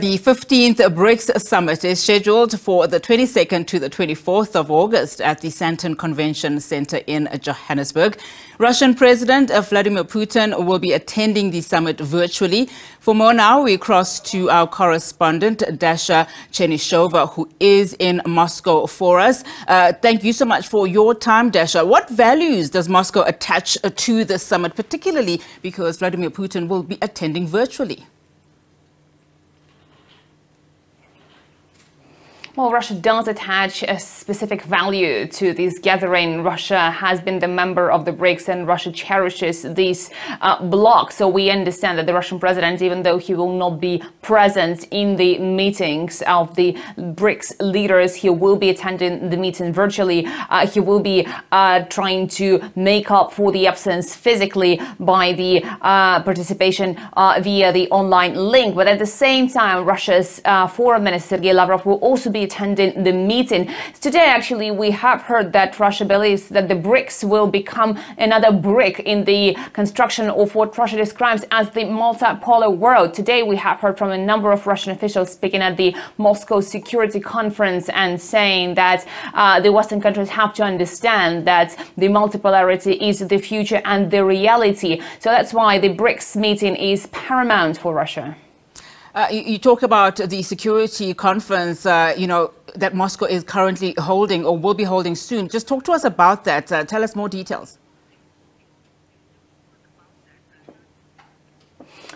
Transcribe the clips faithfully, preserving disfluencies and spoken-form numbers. The fifteenth BRICS Summit is scheduled for the twenty-second to the twenty-fourth of August at the Sandton Convention Centre in Johannesburg. Russian President Vladimir Putin will be attending the summit virtually. For more now, we cross to our correspondent Dasha Chernyshova, who is in Moscow for us. Uh, thank you so much for your time, Dasha. What values does Moscow attach to this summit, particularly because Vladimir Putin will be attending virtually? Well, Russia does attach a specific value to this gathering. Russia has been the member of the BRICS and Russia cherishes this uh, bloc. So we understand that the Russian president, even though he will not be present in the meetings of the BRICS leaders, he will be attending the meeting virtually. Uh, he will be uh, trying to make up for the absence physically by the uh, participation uh, via the online link. But at the same time, Russia's uh, foreign minister, Sergei Lavrov, will also be attending the meeting. Today, actually, we have heard that Russia believes that the BRICS will become another brick in the construction of what Russia describes as the multipolar world. Today, we have heard from a number of Russian officials speaking at the Moscow Security Conference and saying that uh, the Western countries have to understand that the multipolarity is the future and the reality. So that's why the BRICS meeting is paramount for Russia. Uh, you, you talk about the security conference, uh, you know, that Moscow is currently holding or will be holding soon. Just talk to us about that. Uh, tell us more details.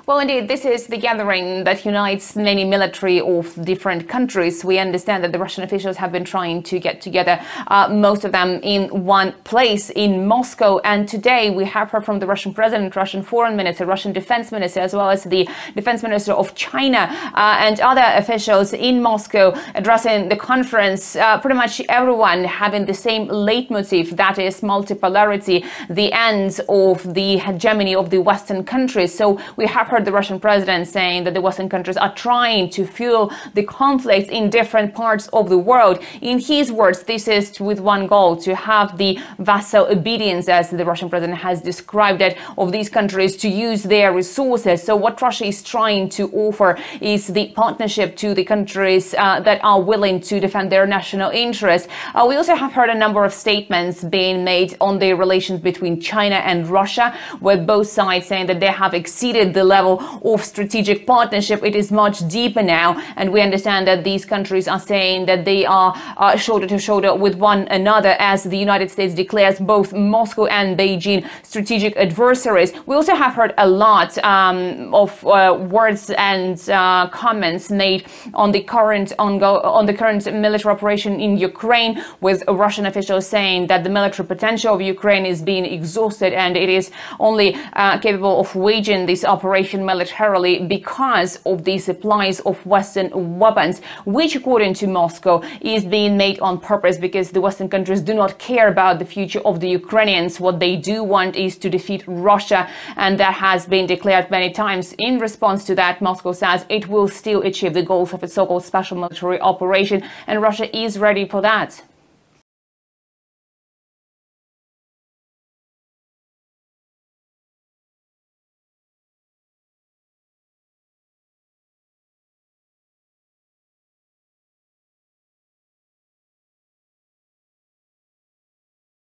Well, indeed, this is the gathering that unites many military of different countries. We understand that the Russian officials have been trying to get together, uh, most of them in one place in Moscow. And today we have heard from the Russian president, Russian foreign minister, Russian defense minister, as well as the defense minister of China uh, and other officials in Moscow addressing the conference. Uh, pretty much everyone having the same leitmotif, that is multipolarity, the end of the hegemony of the Western countries. So we have the Russian president saying that the Western countries are trying to fuel the conflicts in different parts of the world. In his words, this is with one goal, to have the vassal obedience, as the Russian president has described it, of these countries to use their resources. So what Russia is trying to offer is the partnership to the countries uh, that are willing to defend their national interests. Uh, we also have heard a number of statements being made on the relations between China and Russia, with both sides saying that they have exceeded the level of strategic partnership. It is much deeper now, and we understand that these countries are saying that they are uh, shoulder to shoulder with one another, as the United States declares both Moscow and Beijing strategic adversaries. We also have heard a lot um, of uh, words and uh, comments made on the current on the current military operation in Ukraine, with Russian officials saying that the military potential of Ukraine is being exhausted and it is only uh, capable of waging this operation militarily because of the supplies of Western weapons, which according to Moscow is being made on purpose because the Western countries do not care about the future of the Ukrainians. What they do want is to defeat Russia, and that has been declared many times. In response to that, Moscow says it will still achieve the goals of its so-called special military operation, and Russia is ready for that.